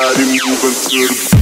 body moving through the beat.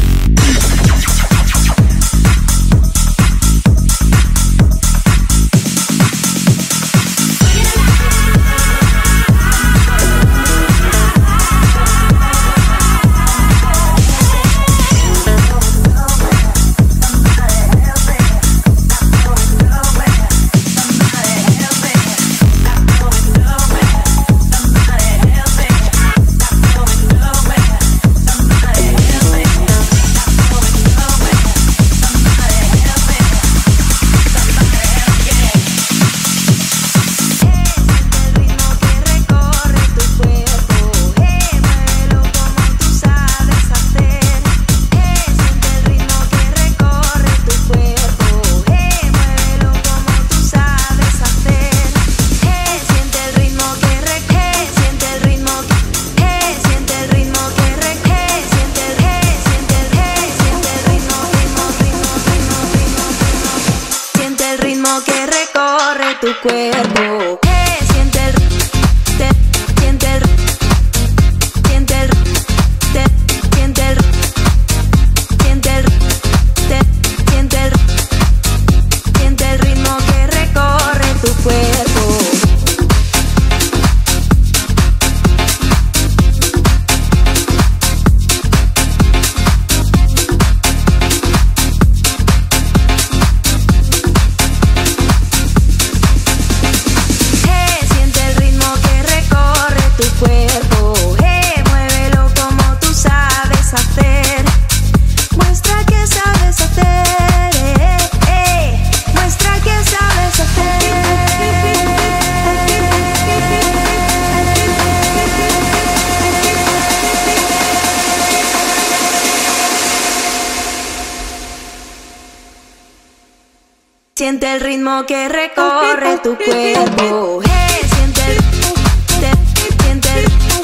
Siente el ritmo que recorre tu cuerpo. Hey, siente el ritmo, siente el ritmo,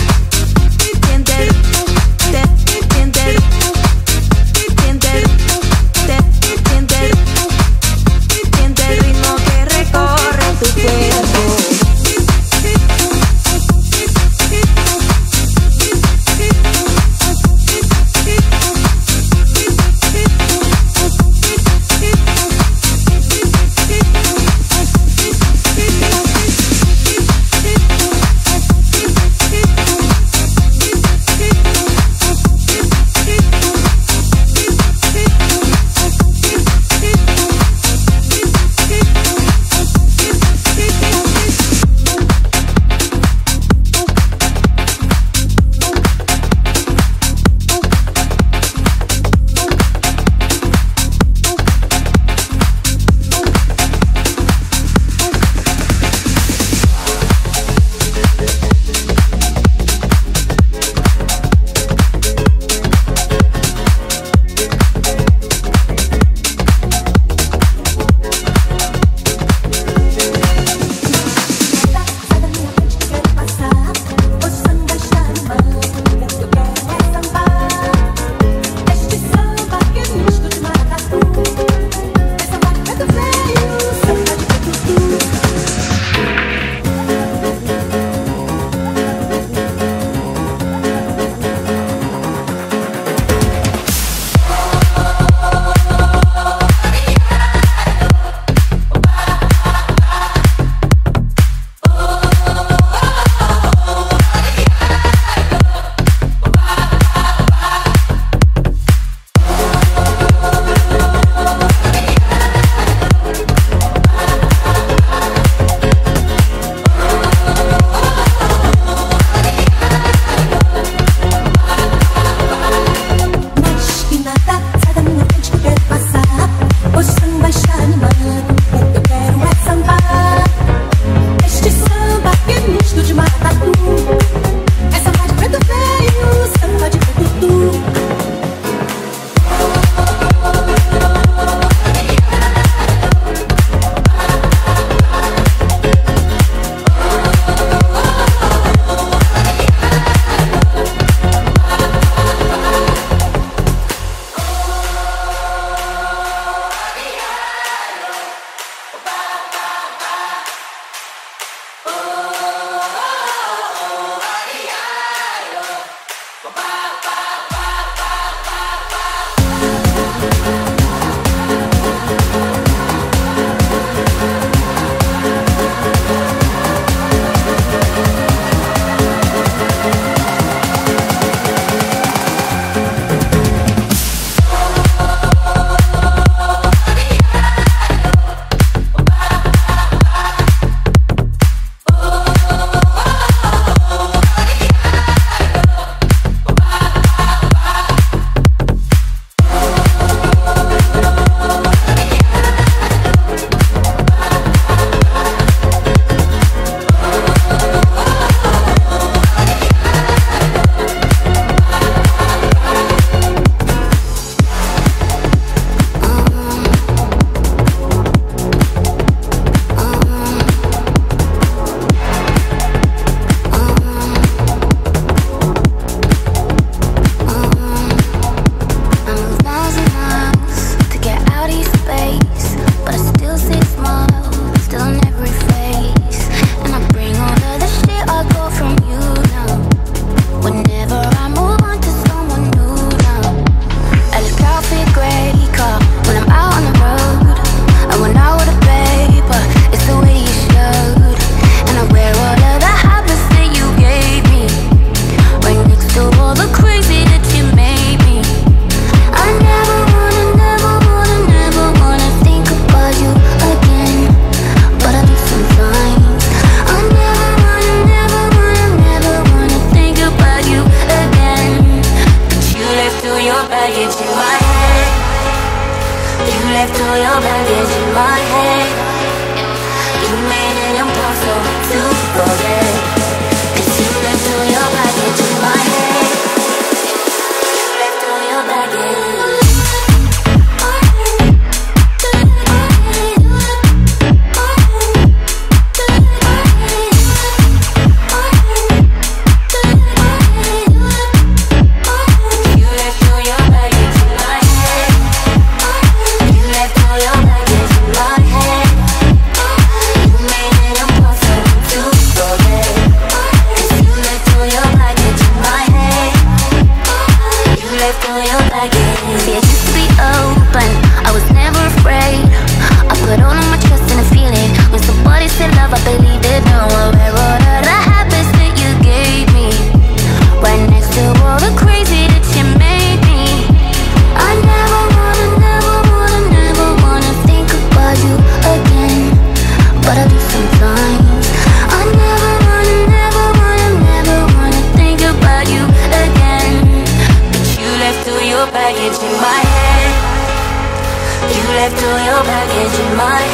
siente el ritmo, siente el ritmo, siente el ritmo, siente el ritmo, siente el ritmo que recorre tu cuerpo. baggage in my head. You left all your baggage in my head. You made it impossible to forget. 'Cause you left all your baggage in my head. You left all your baggage. Your baggage.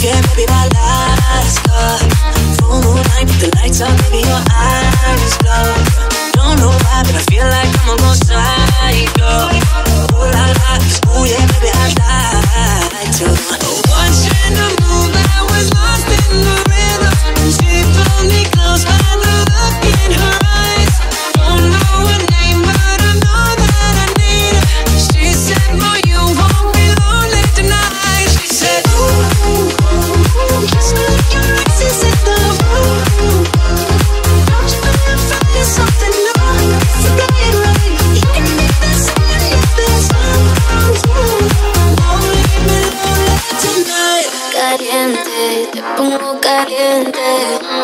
Yeah, baby, my life's love. Full moon night with the lights out, baby, your eyes glow. Don't know why, but I feel like I'm gonna go psycho. Ooh la la, ooh yeah, baby, I'd like to. Watching the moon, I was lost in the rhythm. She pulled me close by the look in her eyes. Don't know her name, but I know that I need her. She said, boy, you won't be lonely tonight. She said, ooh. Kiss me like your eyes is in the room. Don't you feel I'm finding something new? It's a bright light. You can make this all if there's won't leave me lonely tonight. Caliente, te pongo caliente.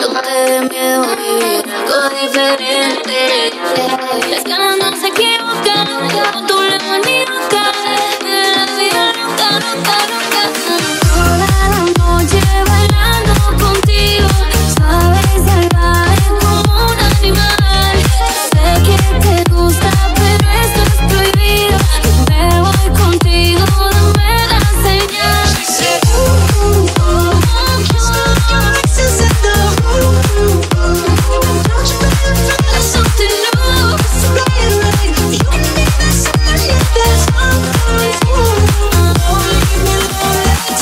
No te dé miedo, vivir algo diferente. Las ganas no se equivocan. Como tú le vas ni nunca. De la vida nunca, nunca, nunca. Bailando contigo, suave y salvaje como un animal. Sé que te gusta, pero esto es prohibido. Yo me voy contigo, dame la señal. She said, ooh, ooh, ooh, kiss me like your eyes is in the room. Don't you feel like something new? It's a bright light. You can make this all if there's one. Don't leave me lonely tonight. Yeah.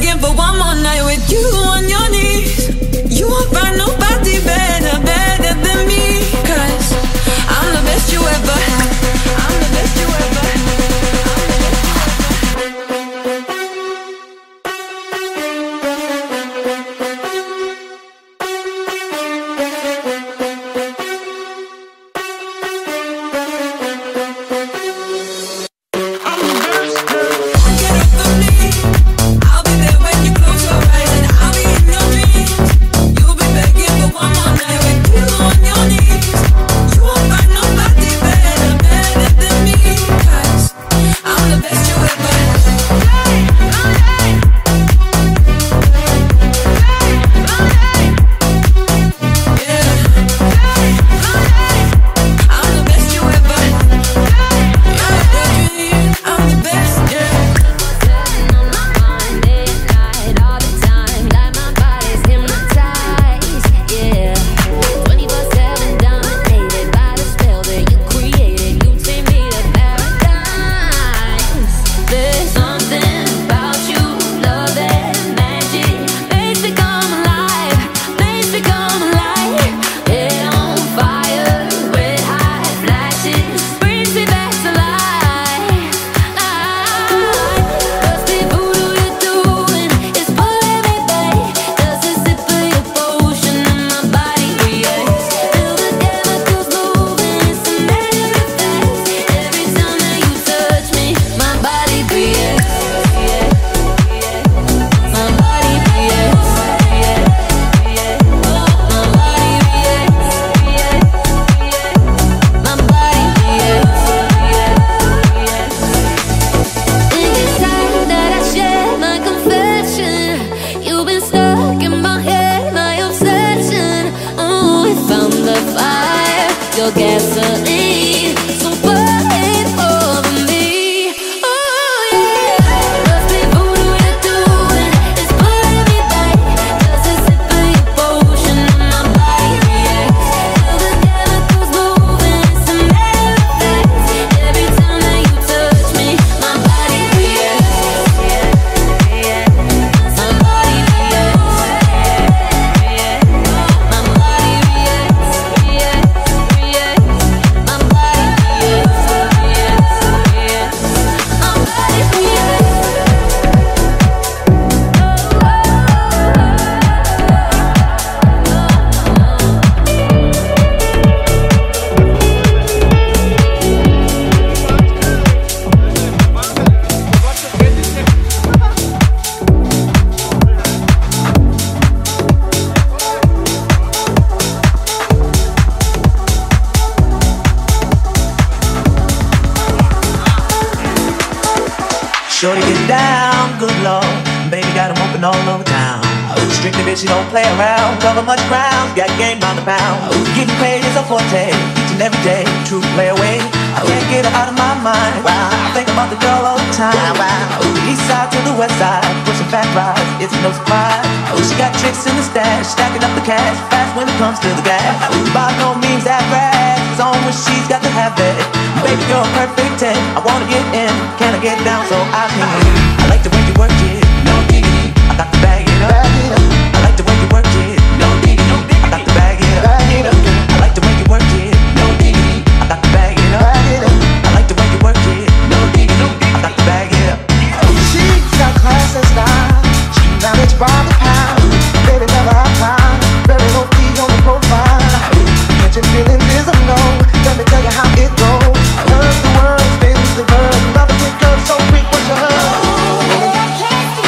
again for one more night with you on your knees. You won't find nobody better, better than me. 'Cause I'm the best you ever had. I'm the best you ever had. Shorty get down, good lord. Baby got him open all over town. Ooh, strictly bitch, she don't play around. Cover much ground, got game by the pound. Ooh, getting paid is a forte. Each and every day, true play away. I can't get her out of my mind. Wow. I think about the girl all the time. Wow. Ooh, east side to the west side, pushing fat rides, it's no surprise. Ooh, she got tricks in the stash, stacking up the cash, fast when it comes to the gas. Ooh, by no means that rash, it's on when she's got to have it. Baby girl, perfect 10. I wanna get in, can I get down so I can? I like the way you work it, no diggity. I got to bag it up. I like the way you work it, no diggity. I got to bag it up. I like the way you work it, no diggity. I got to bag it up. I like the way you work it, no diggity. I got to bag it up. She's got class and style. She managed by the pound. Baby never had time. Very low key on the profile. Can't you feel invisible? Let me tell you how it goes. Love the world, things the bird. Love it, girl, so quick, what's your hurry? Oh, I can't.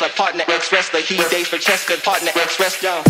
wrestler, partner ex wrestler, he dates for Cheska, partner ex wrestler.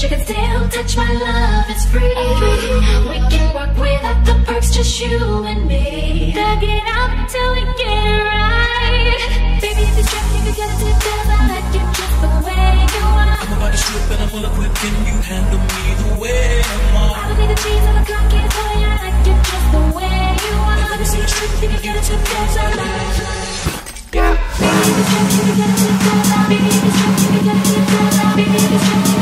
You can still touch my love, it's free. We can work without the perks, just you and me. Dug it up till we get it right. Baby, if you trip, if you get it together, let you trip the way you are. Ain't nobody stripping, I'm full of quick, can you handle me the way I'm on? I don't need the cheese on the clock, can't tell you, I like you just the way you are. Let me see you trip, if you get it together, let you yeah. Baby, if you trip, if you get it together, baby, if you trip, if you get it together, baby, if you trip, if you get it together.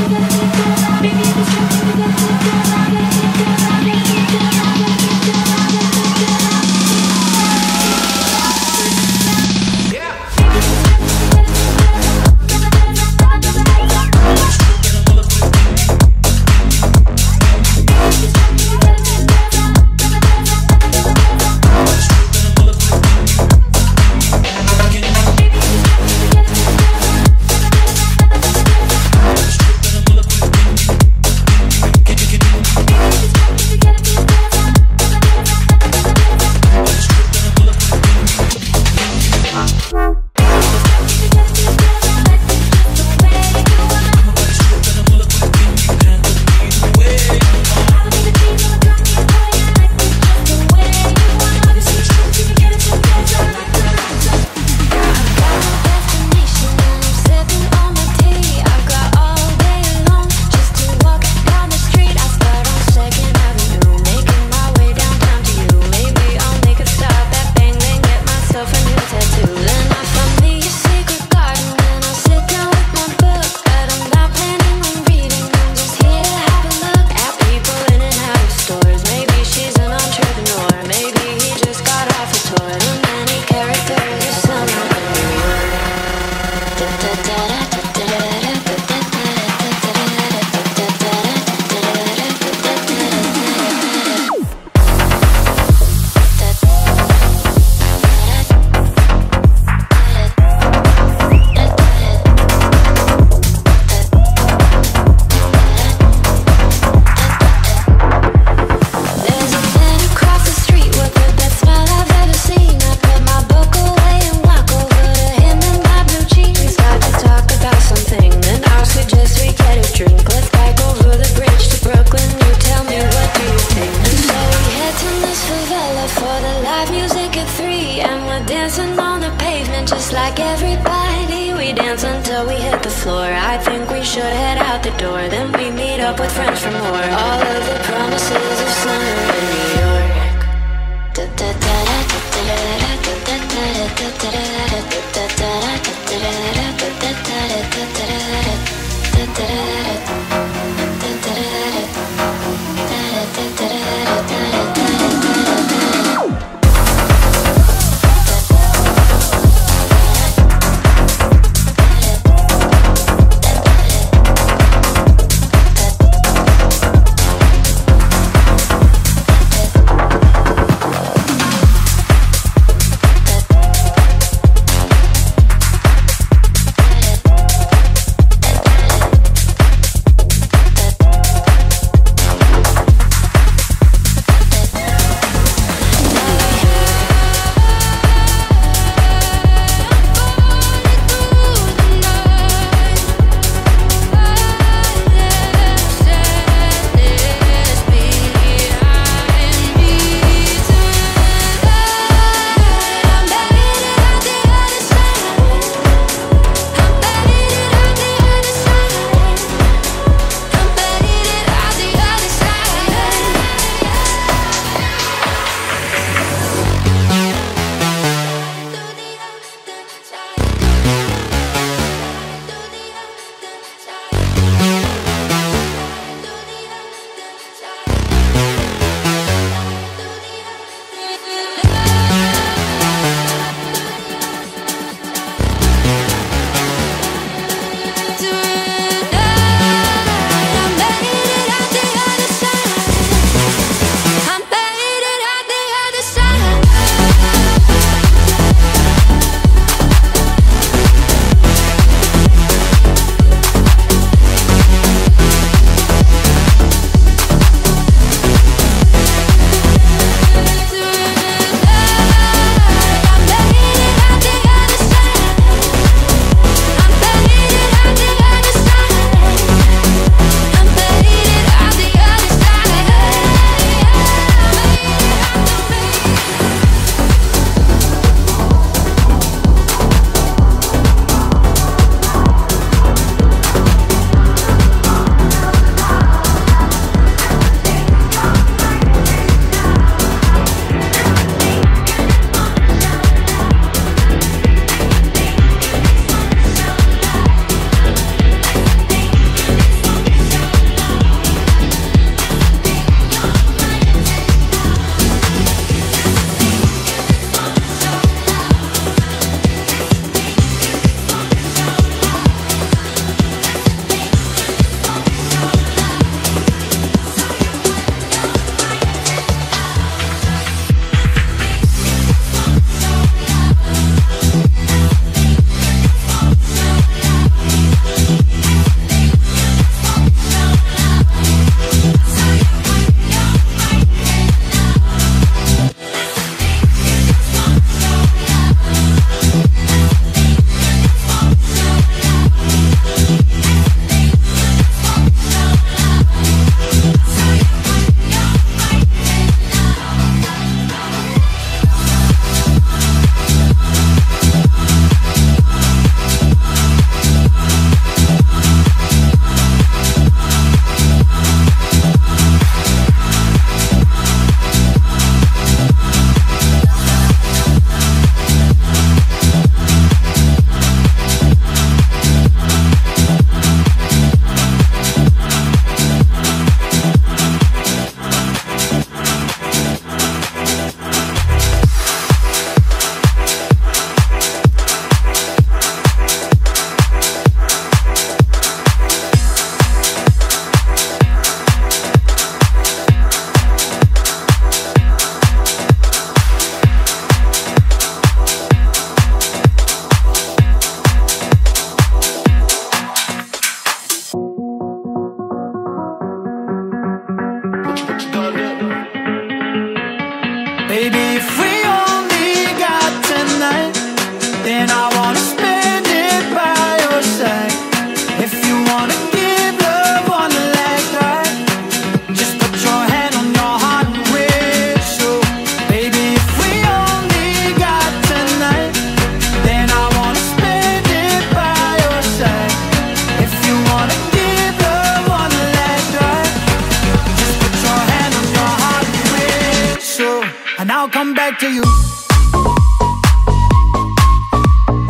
And I'll come back to you.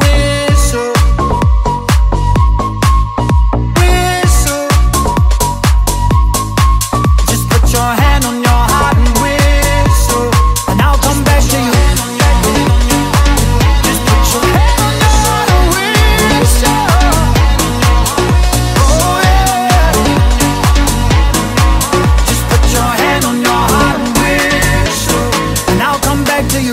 Whistle, whistle. Just put your hand on your heart and whistle, and I'll come back to you. Just put your hand on your heart and whistle. Oh yeah. Just put your hand on your heart. To you.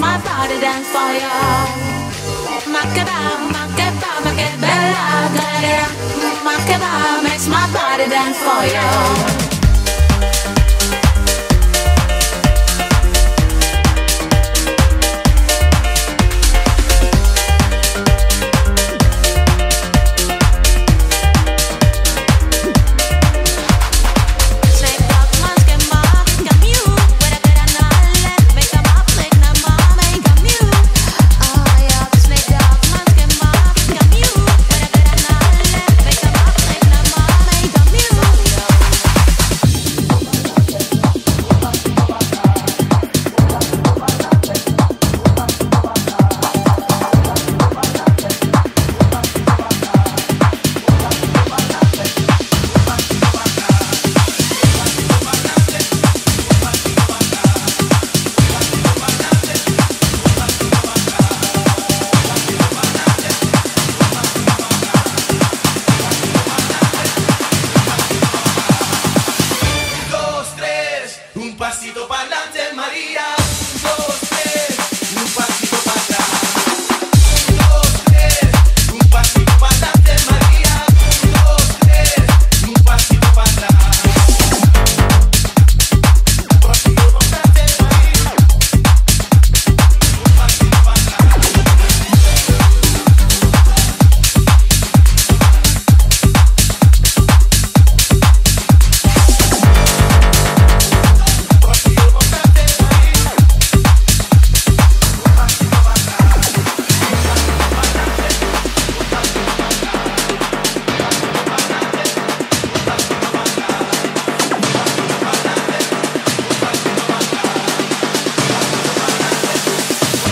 My body dance for you. Makeba, makeba, makebella, galera. Makeba makes my body dance for you.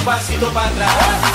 Pasito para atrás.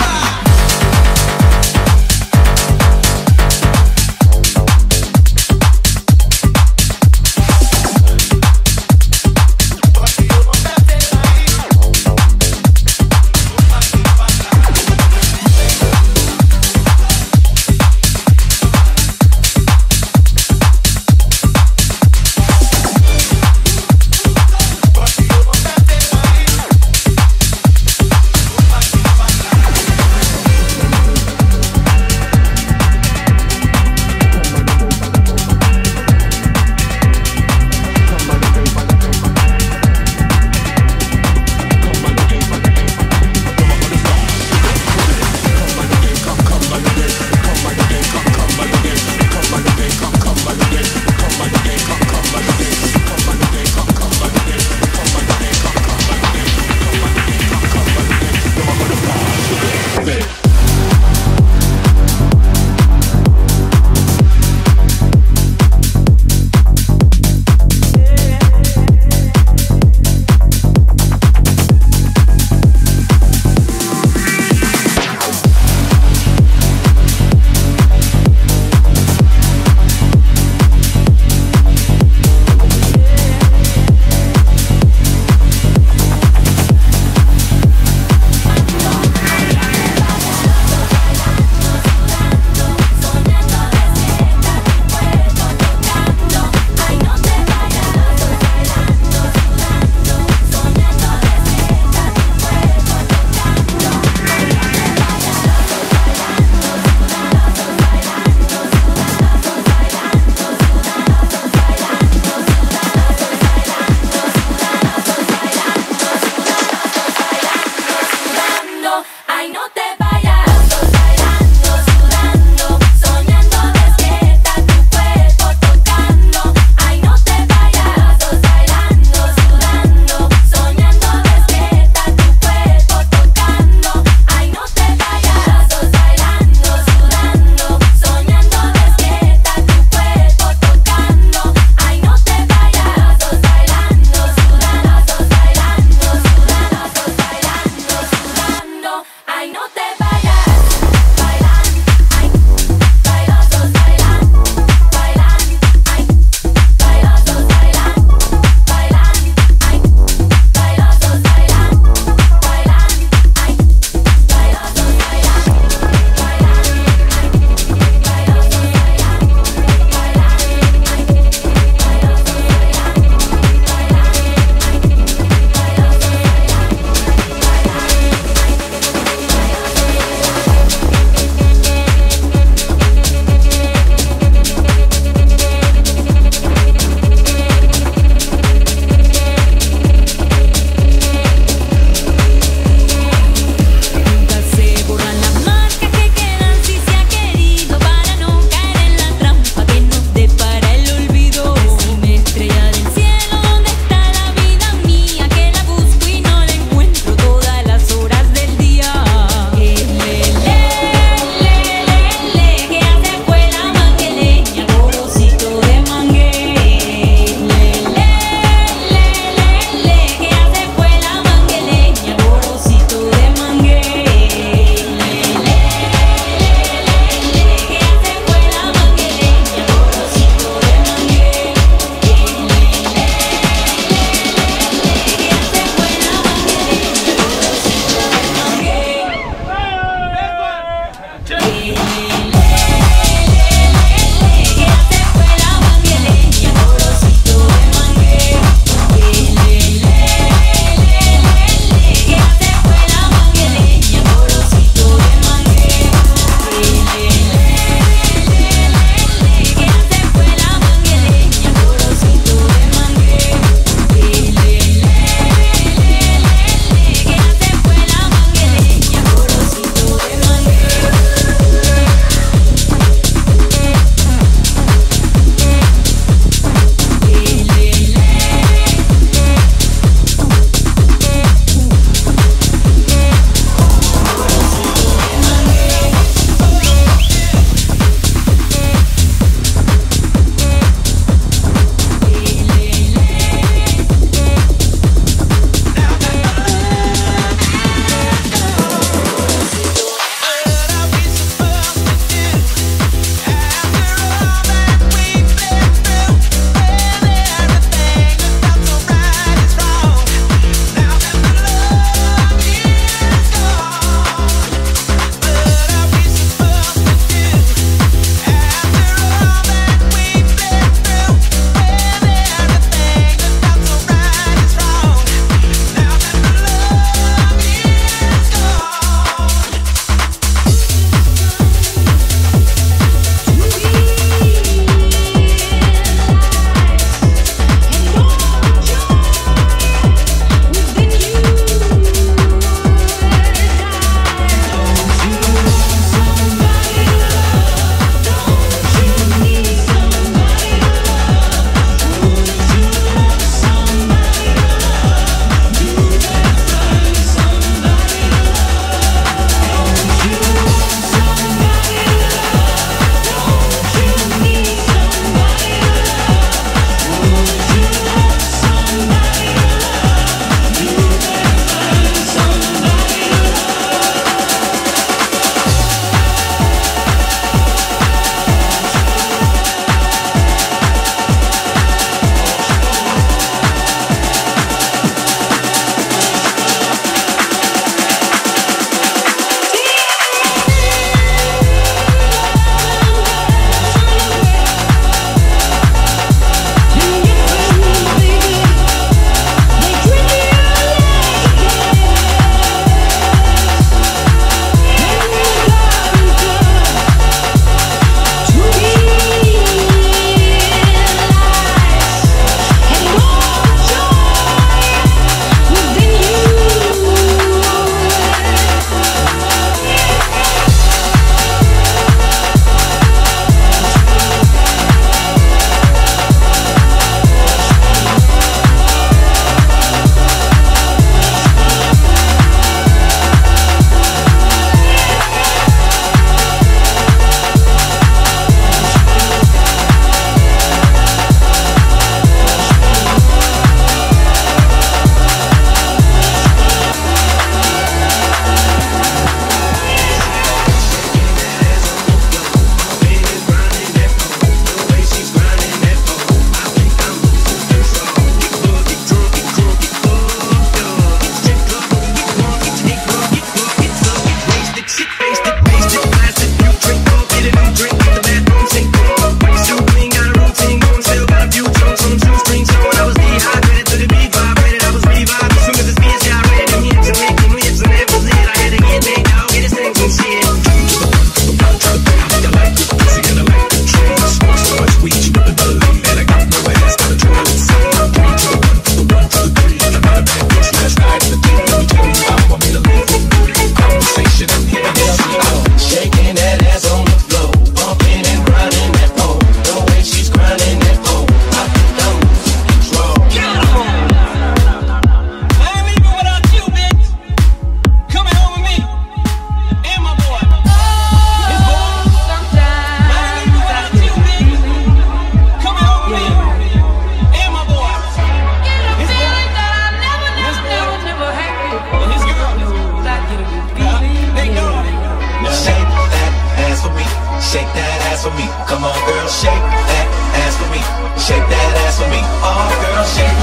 Shake that ass for me. Shake that ass for me. Oh, girl, shake.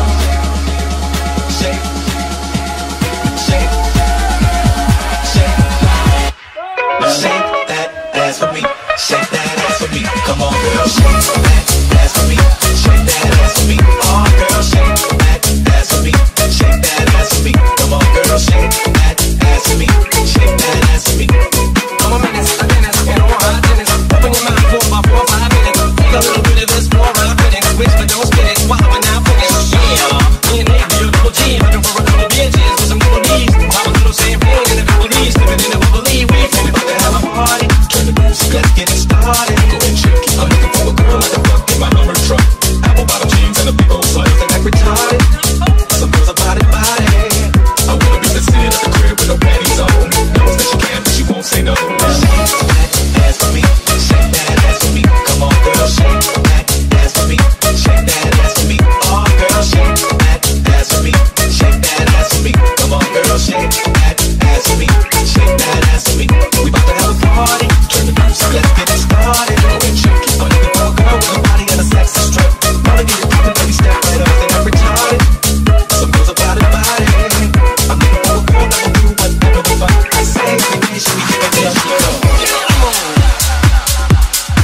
Shake. Shake. Shake. Shake that ass for me. Shake that ass for me. Come on, girl, shake that ass for me. Shake that ass for me. Oh, girl, shake that ass for me. Shake that ass for me. Come on, girl, shake that ass for me. Shake that ass for me. I'm a menace, you know I'm a menace. Open your mind for my 4-5 minutes. A little bit of this for my minutes. Switch, but don't spin it. Why am I not finished? Yeah, me and Nate, you're a double G. Looking for a couple bitches with some little D's. I'm a little champagne and a couple D's. Living in a bubbly, we finna about to have a party. Let's get it started. I'm looking for a girl like a buck in my Hummer truck. Apple bottom jeans and a big old slice. I act retarded. Some girls are body. I wanna be sitting at the crib with no panties on. Knows that she can, but she won't say no. Shake that ass for me. Shake that ass for me. Come on, girl, shake that ass for me. Shake that ass for me. Oh, girl, shake that ass for me. Shake that ass for me. Come on, girl, shake that ass for me. Shake that ass for me. We about to have a party. So let's get it started. I'm looking for a girl with a body and a sexy strip. Wanna get it poppin', baby, step right up and I'm retarded. Some girls about it, body. I'm looking for a girl that will do whatever the fuck I say. Maybe she be giving me a show. Come on.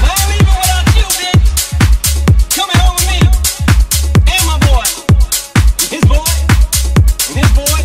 I ain't leaving without you, bitch. Coming home with me and my boy, and his boy, and his boy, and his girl. They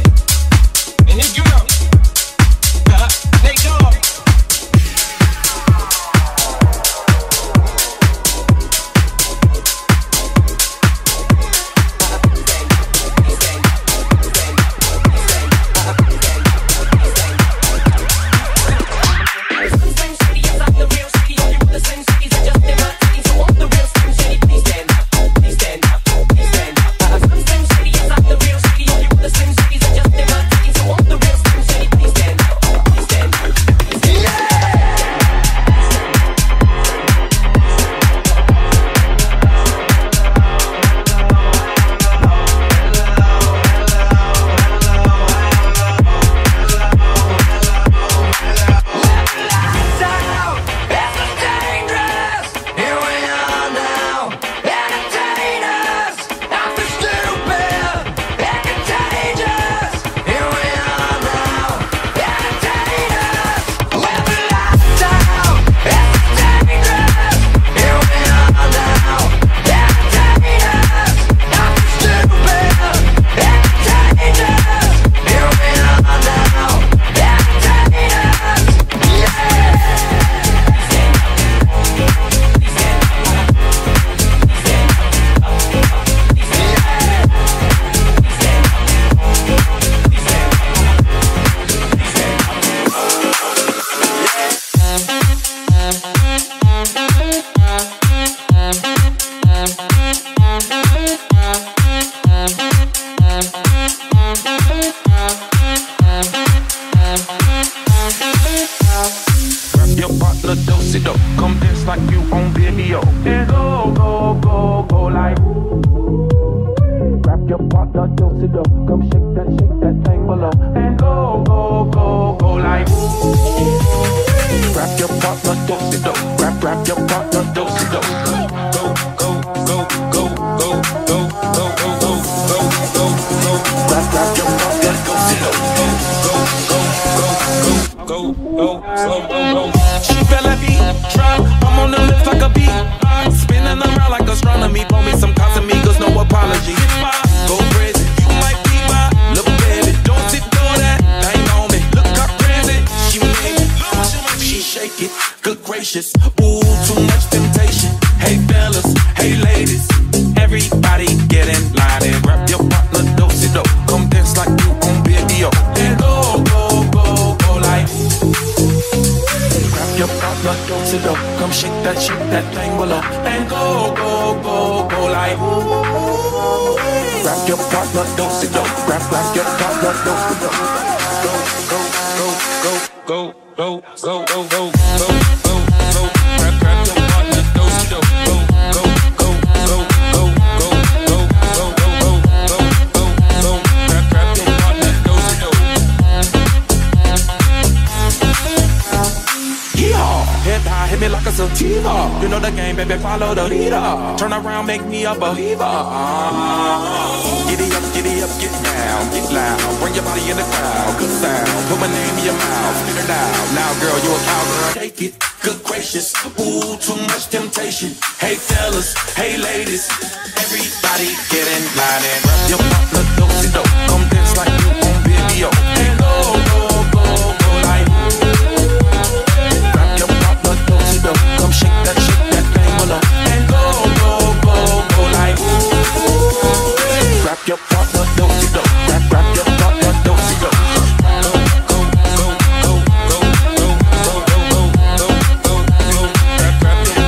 dog. is a diva. You know the game, baby, follow the leader. Turn around, make me a believer. Giddy up, giddy up, get down, get loud. Bring your body in the crowd, good sound. Put my name in your mouth, spit it out. Now, girl, you a cowgirl. Take it, good gracious. Ooh, too much temptation. Hey, fellas, hey, ladies. Everybody get in line and rub your mouth, look, do-si-do. Come dance like you on video. Hey, go, like come shake that thing below. And go like ooh. Grab your partner, do-si-do. Grab your partner, do-si-do. Go. Grab your partner, do-si-do. Go. Grab your partner, do-si-do.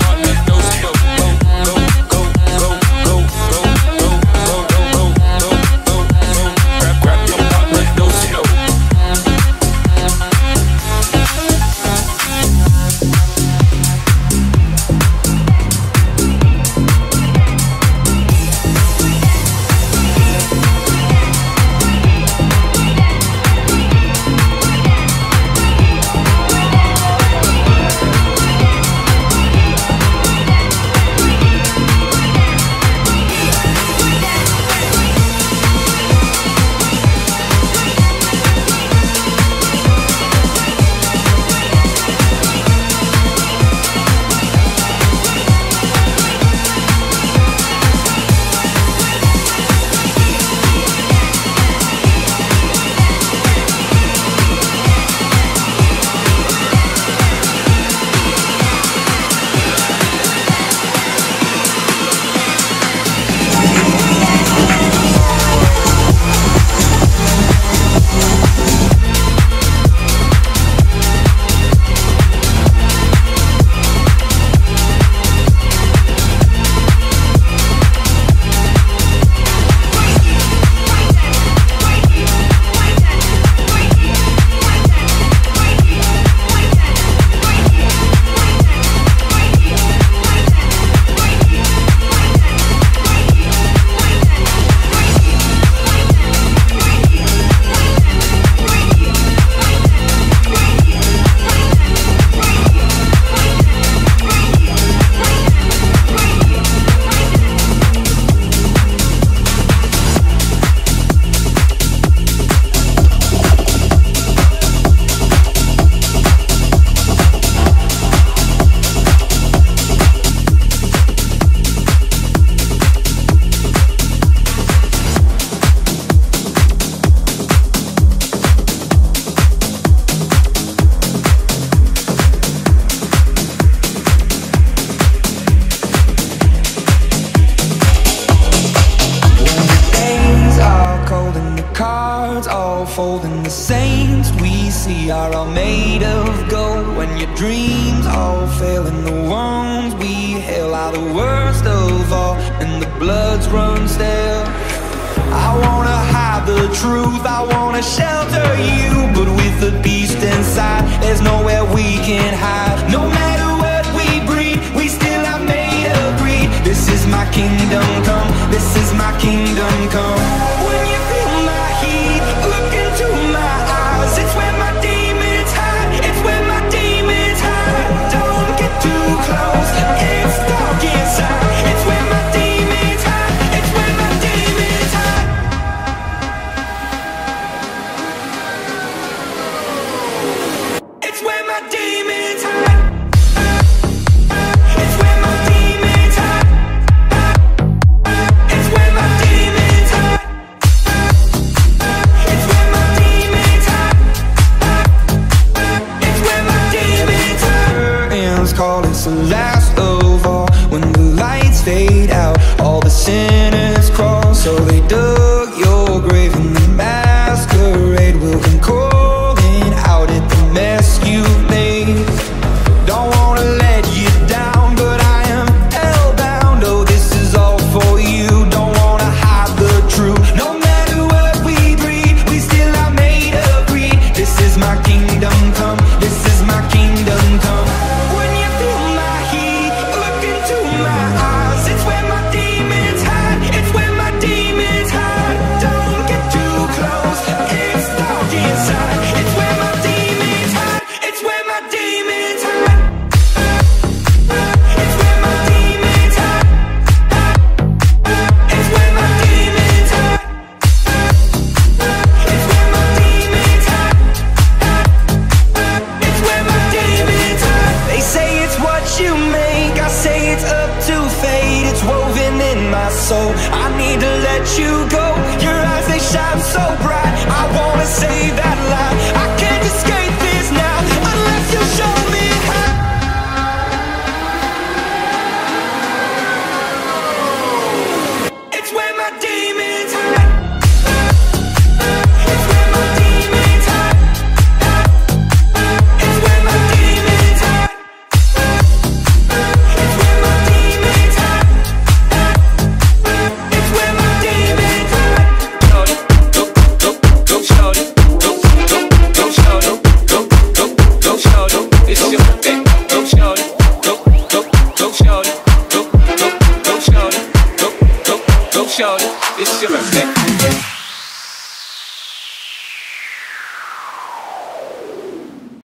Calling Celeste.